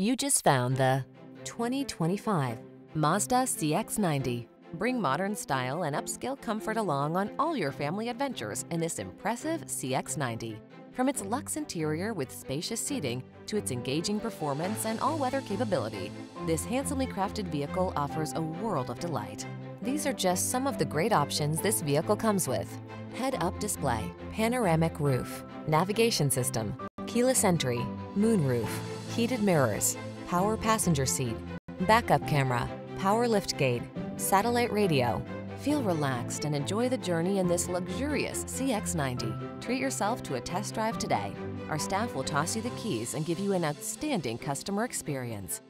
You just found the 2025 Mazda CX-90. Bring modern style and upscale comfort along on all your family adventures in this impressive CX-90. From its luxe interior with spacious seating to its engaging performance and all-weather capability, this handsomely crafted vehicle offers a world of delight. These are just some of the great options this vehicle comes with: head-up display, panoramic roof, navigation system, keyless entry, moonroof, heated mirrors, power passenger seat, backup camera, power liftgate, satellite radio. Feel relaxed and enjoy the journey in this luxurious CX-90. Treat yourself to a test drive today. Our staff will toss you the keys and give you an outstanding customer experience.